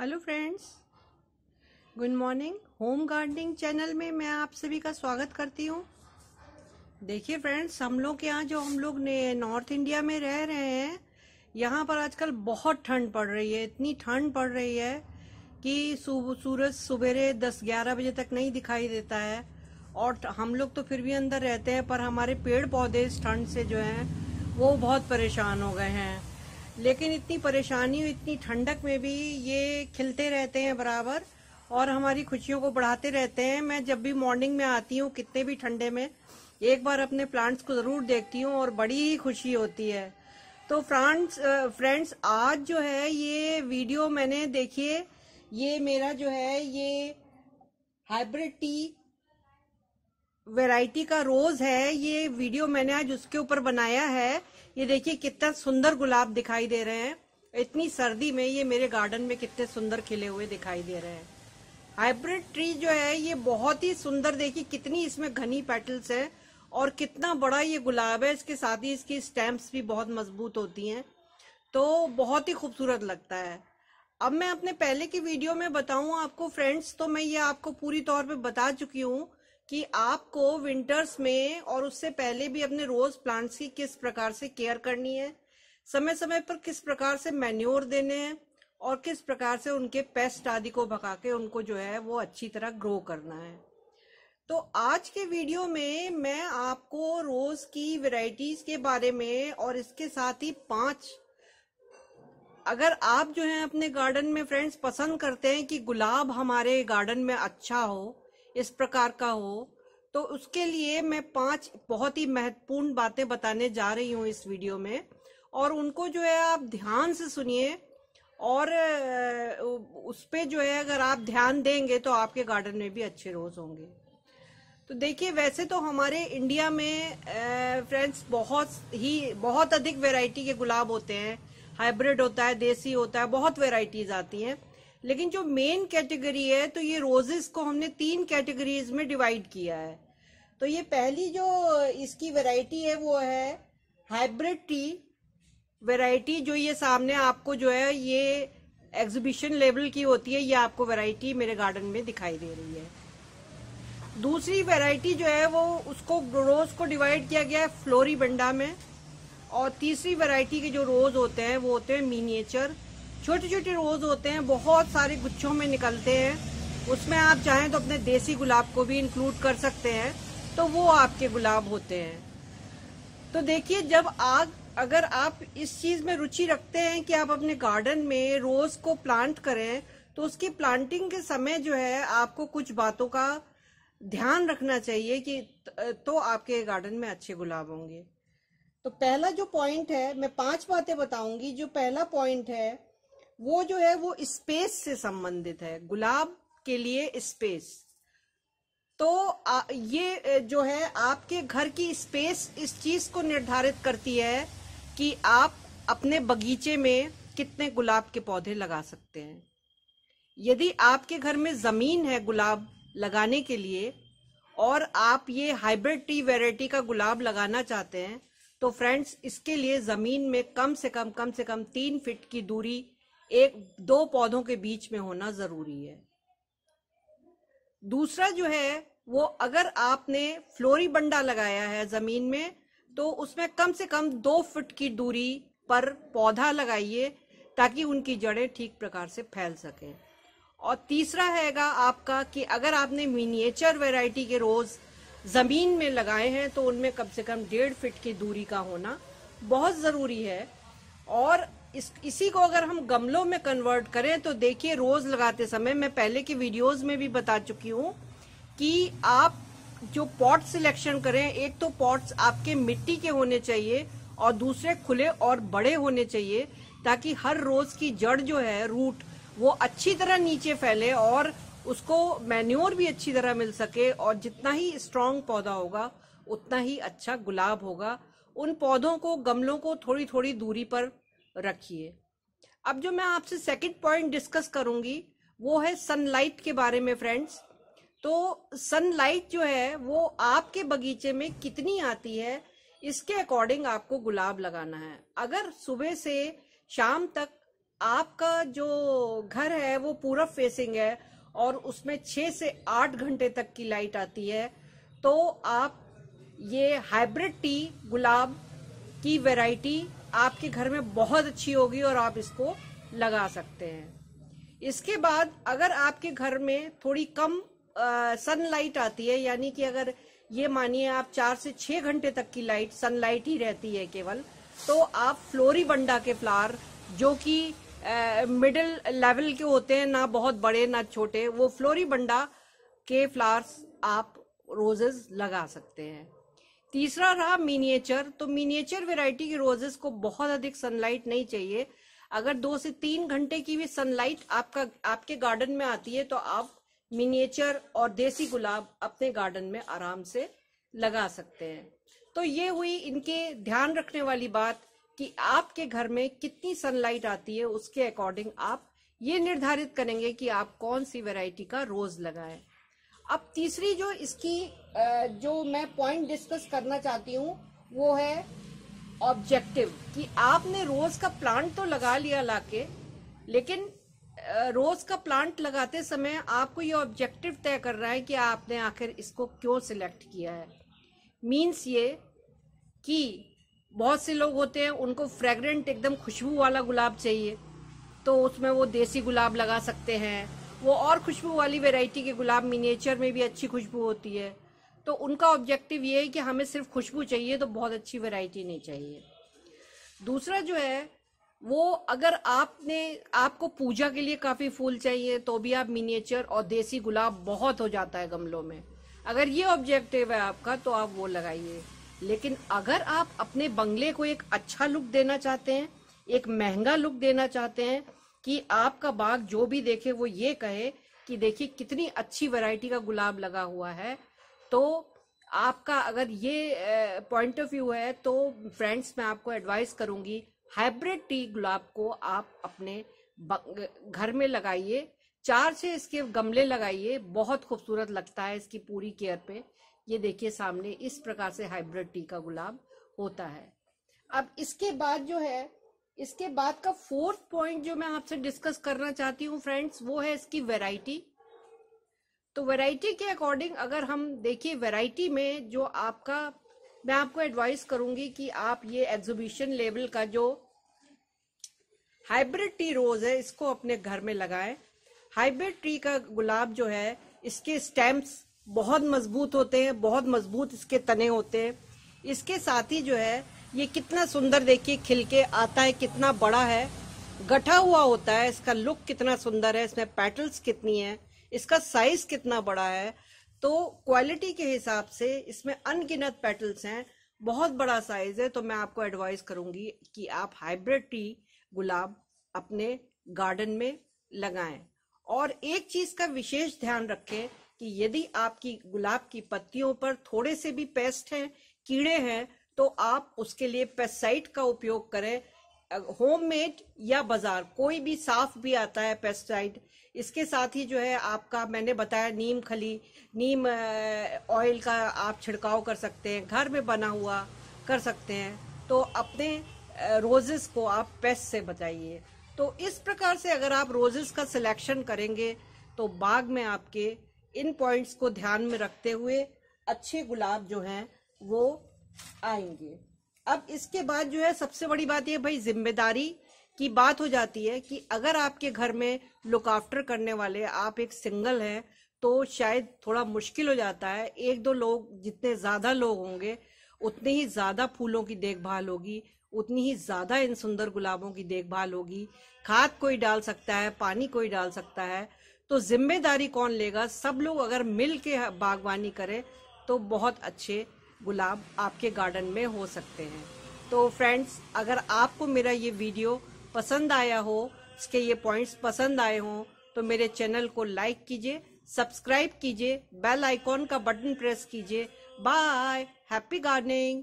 Hello friends, good morning. Home gardening channel में मैं आप सभी का स्वागत करती हूँ। देखिए फ्रेंड्स, हम लोग के यहाँ जो हम लोग नॉर्थ इंडिया में रह रहे हैं, यहाँ पर आजकल बहुत ठंड पड़ रही है। इतनी ठंड पड़ रही है कि सूरज सुबेरे 10-11 बजे तक नहीं दिखाई देता है। और हम लोग तो फिर भी अंदर रहते हैं, पर हमारे पेड़ पौधे इस ठंड से जो हैं वो बहुत परेशान हो गए हैं। लेकिन इतनी परेशानी, इतनी ठंडक में भी ये खिलते रहते हैं बराबर और हमारी खुशियों को बढ़ाते रहते हैं। मैं जब भी मॉर्निंग में आती हूँ, कितने भी ठंडे में, एक बार अपने प्लांट्स को ज़रूर देखती हूँ और बड़ी ही खुशी होती है। तो फ्रेंड्स आज जो है ये वीडियो मैंने, देखिए ये मेरा जो है ये हाइब्रिड टी वैरायटी का रोज है। ये वीडियो मैंने आज उसके ऊपर बनाया है। ये देखिए कितना सुंदर गुलाब दिखाई दे रहे हैं। इतनी सर्दी में ये मेरे गार्डन में कितने सुंदर खिले हुए दिखाई दे रहे हैं। हाइब्रिड ट्री जो है ये बहुत ही सुंदर, देखिए कितनी इसमें घनी पेटल्स है और कितना बड़ा ये गुलाब है। इसके साथ ही इसकी स्टेम्स भी बहुत मजबूत होती हैं, तो बहुत ही खूबसूरत लगता है। अब मैं अपने पहले की वीडियो में बताऊं आपको फ्रेंड्स, तो मैं ये आपको पूरी तौर पर बता चुकी हूँ कि आपको विंटर्स में और उससे पहले भी अपने रोज प्लांट्स की किस प्रकार से केयर करनी है, समय समय पर किस प्रकार से मैन्योर देने हैं और किस प्रकार से उनके पेस्ट आदि को भगा के उनको जो है वो अच्छी तरह ग्रो करना है। तो आज के वीडियो में मैं आपको रोज की वैरायटीज के बारे में और इसके साथ ही 5, अगर आप जो है अपने गार्डन में फ्रेंड्स पसंद करते हैं कि गुलाब हमारे गार्डन में अच्छा हो, इस प्रकार का हो, तो उसके लिए मैं 5 बहुत ही महत्वपूर्ण बातें बताने जा रही हूँ इस वीडियो में। और उनको जो है आप ध्यान से सुनिए और उस पे जो है अगर आप ध्यान देंगे तो आपके गार्डन में भी अच्छे रोज होंगे। तो देखिए, वैसे तो हमारे इंडिया में फ्रेंड्स बहुत अधिक वैरायटी के गुलाब होते हैं। हाइब्रिड होता है, देसी होता है, बहुत वैरायटीज आती हैं। लेकिन जो मेन कैटेगरी है, तो ये रोजेस को हमने 3 कैटेगरीज में डिवाइड किया है। तो ये पहली जो इसकी वैरायटी है वो है हाइब्रिड टी वैरायटी, जो ये सामने आपको जो है ये एग्जीबिशन लेवल की होती है। ये आपको वैरायटी मेरे गार्डन में दिखाई दे रही है। दूसरी वैरायटी जो है वो उसको रोज को डिवाइड किया गया है फ्लोरीबंडा में। और तीसरी वैरायटी के जो रोज होते हैं वो होते हैं मिनिएचर, छोटे छोटे रोज होते हैं, बहुत सारे गुच्छों में निकलते हैं। उसमें आप चाहें तो अपने देसी गुलाब को भी इंक्लूड कर सकते हैं, तो वो आपके गुलाब होते हैं। तो देखिए, अगर आप इस चीज में रुचि रखते हैं कि आप अपने गार्डन में रोज को प्लांट करें, तो उसकी प्लांटिंग के समय जो है आपको कुछ बातों का ध्यान रखना चाहिए कि तो आपके गार्डन में अच्छे गुलाब होंगे। तो पहला जो पॉइंट है, मैं 5 बातें बताऊंगी। जो पहला पॉइंट है वो जो है वो स्पेस से संबंधित है, गुलाब के लिए स्पेस। तो ये जो है आपके घर की स्पेस इस चीज को निर्धारित करती है कि आप अपने बगीचे में कितने गुलाब के पौधे लगा सकते हैं। यदि आपके घर में जमीन है गुलाब लगाने के लिए और आप ये हाइब्रिड टी वैरायटी का गुलाब लगाना चाहते हैं, तो फ्रेंड्स इसके लिए जमीन में कम से कम 3 फीट की दूरी 1-2 पौधों के बीच में होना जरूरी है। दूसरा जो है वो, अगर आपने फ्लोरीबंडा लगाया है जमीन में, तो उसमें कम से कम 2 फीट की दूरी पर पौधा लगाइए ताकि उनकी जड़ें ठीक प्रकार से फैल सकें। और तीसरा हैगा आपका कि अगर आपने मिनिएचर वैरायटी के रोज जमीन में लगाए हैं, तो उनमें कम से कम 1.5 फीट की दूरी का होना बहुत जरूरी है। और इसी को अगर हम गमलों में कन्वर्ट करें, तो देखिए रोज लगाते समय, मैं पहले के वीडियोस में भी बता चुकी हूँ कि आप जो पॉट सिलेक्शन करें, एक तो पॉट्स आपके मिट्टी के होने चाहिए और दूसरे खुले और बड़े होने चाहिए, ताकि हर रोज की जड़ जो है, रूट, वो अच्छी तरह नीचे फैले और उसको मैन्योर भी अच्छी तरह मिल सके। और जितना ही स्ट्रांग पौधा होगा उतना ही अच्छा गुलाब होगा। उन पौधों को, गमलों को थोड़ी थोड़ी दूरी पर रखिए। अब जो मैं आपसे सेकंड पॉइंट डिस्कस करूंगी वो है सनलाइट के बारे में फ्रेंड्स। तो सनलाइट जो है वो आपके बगीचे में कितनी आती है, इसके अकॉर्डिंग आपको गुलाब लगाना है। अगर सुबह से शाम तक आपका जो घर है वो पूरब फेसिंग है और उसमें 6 से 8 घंटे तक की लाइट आती है, तो आप ये हाइब्रिड टी गुलाब की वैरायटी आपके घर में बहुत अच्छी होगी और आप इसको लगा सकते हैं। इसके बाद अगर आपके घर में थोड़ी कम सनलाइट आती है, यानी कि अगर ये मानिए आप 4 से 6 घंटे तक की लाइट सनलाइट ही रहती है केवल, तो आप फ्लोरीबंडा के फ्लावर जो कि मिडिल लेवल के होते हैं, ना बहुत बड़े ना छोटे, वो फ्लोरीबंडा के फ्लावर्स आप रोजेस लगा सकते हैं। तीसरा रहा मिनिएचर, तो मिनिएचर वैरायटी के रोजेस को बहुत अधिक सनलाइट नहीं चाहिए। अगर 2 से 3 घंटे की भी सनलाइट आपके गार्डन में आती है तो आप मिनिएचर और देसी गुलाब अपने गार्डन में आराम से लगा सकते हैं। तो ये हुई इनके ध्यान रखने वाली बात कि आपके घर में कितनी सनलाइट आती है, उसके अकॉर्डिंग आप ये निर्धारित करेंगे कि आप कौन सी वैरायटी का रोज लगाएं। अब तीसरी जो इसकी जो मैं पॉइंट डिस्कस करना चाहती हूँ वो है ऑब्जेक्टिव, कि आपने रोज का प्लांट तो लगा लिया लाके, लेकिन रोज का प्लांट लगाते समय आपको ये ऑब्जेक्टिव तय करना है कि आपने आखिर इसको क्यों सिलेक्ट किया है। मीन्स ये कि बहुत से लोग होते हैं उनको फ्रेगरेंट एकदम खुशबू वाला गुलाब चाहिए, तो उसमें वो देसी गुलाब लगा सकते हैं, वो और खुशबू वाली वैरायटी के गुलाब मिनिएचर में भी अच्छी खुशबू होती है। तो उनका ऑब्जेक्टिव ये है कि हमें सिर्फ खुशबू चाहिए तो बहुत अच्छी वैरायटी नहीं चाहिए। दूसरा जो है वो अगर आपको पूजा के लिए काफ़ी फूल चाहिए तो भी आप मिनिएचर और देसी गुलाब बहुत हो जाता है गमलों में, अगर ये ऑब्जेक्टिव है आपका तो आप वो लगाइए। लेकिन अगर आप अपने बंगले को एक अच्छा लुक देना चाहते हैं, एक महंगा लुक देना चाहते हैं कि आपका बाग जो भी देखे वो ये कहे कि देखिए कितनी अच्छी वैरायटी का गुलाब लगा हुआ है, तो आपका अगर ये पॉइंट ऑफ व्यू है तो फ्रेंड्स मैं आपको एडवाइस करूंगी हाइब्रिड टी गुलाब को आप अपने घर में लगाइए। 4 से इसके गमले लगाइए, बहुत खूबसूरत लगता है इसकी पूरी केयर पे। ये देखिए सामने इस प्रकार से हाइब्रिड टी का गुलाब होता है। अब इसके बाद जो है, इसके बाद का 4th पॉइंट जो मैं आपसे डिस्कस करना चाहती हूँ फ्रेंड्स वो है इसकी वैरायटी। तो वैरायटी के अकॉर्डिंग अगर हम देखिए वैरायटी में जो आपका, मैं आपको एडवाइस करूंगी कि आप ये एग्जीबिशन लेवल का जो हाइब्रिड टी रोज है इसको अपने घर में लगाएं। हाइब्रिड टी का गुलाब जो है इसके स्टेम्स बहुत मजबूत होते हैं, बहुत मजबूत इसके तने होते हैं। इसके साथ ही जो है ये कितना सुंदर देखिए खिल के आता है, कितना बड़ा है, गठा हुआ होता है, इसका लुक कितना सुंदर है, इसमें पेटल्स कितनी है, इसका साइज कितना बड़ा है। तो क्वालिटी के हिसाब से इसमें अनगिनत पेटल्स हैं, बहुत बड़ा साइज है। तो मैं आपको एडवाइस करूंगी कि आप हाइब्रिड टी गुलाब अपने गार्डन में लगाएं। और एक चीज का विशेष ध्यान रखें कि यदि आपकी गुलाब की पत्तियों पर थोड़े से भी पेस्ट हैं, कीड़े हैं, तो आप उसके लिए पेस्टिसाइड का उपयोग करें, होममेड या बाजार, कोई भी साफ भी आता है पेस्टिसाइड। इसके साथ ही जो है आपका मैंने बताया नीम खली, नीम ऑयल का आप छिड़काव कर सकते हैं, घर में बना हुआ कर सकते हैं। तो अपने रोजेस को आप पेस्ट से बचाइए। तो इस प्रकार से अगर आप रोजेस का सिलेक्शन करेंगे तो बाग में आपके इन पॉइंट्स को ध्यान में रखते हुए अच्छे गुलाब जो हैं वो आएंगे। अब इसके बाद जो है सबसे बड़ी बात ये भाई जिम्मेदारी की बात हो जाती है कि अगर आपके घर में लुक आफ्टर करने वाले आप एक सिंगल हैं तो शायद थोड़ा मुश्किल हो जाता है। 1-2 लोग, जितने ज़्यादा लोग होंगे उतने ही ज़्यादा फूलों की देखभाल होगी, उतनी ही ज़्यादा इन सुंदर गुलाबों की देखभाल होगी। खाद कोई डाल सकता है, पानी कोई डाल सकता है, तो जिम्मेदारी कौन लेगा? सब लोग अगर मिल के बागवानी करें तो बहुत अच्छे गुलाब आपके गार्डन में हो सकते हैं। तो फ्रेंड्स अगर आपको मेरा ये वीडियो पसंद आया हो, इसके ये पॉइंट्स पसंद आए हों, तो मेरे चैनल को लाइक कीजिए, सब्सक्राइब कीजिए, बेल आइकॉन का बटन प्रेस कीजिए। Bye, happy gardening.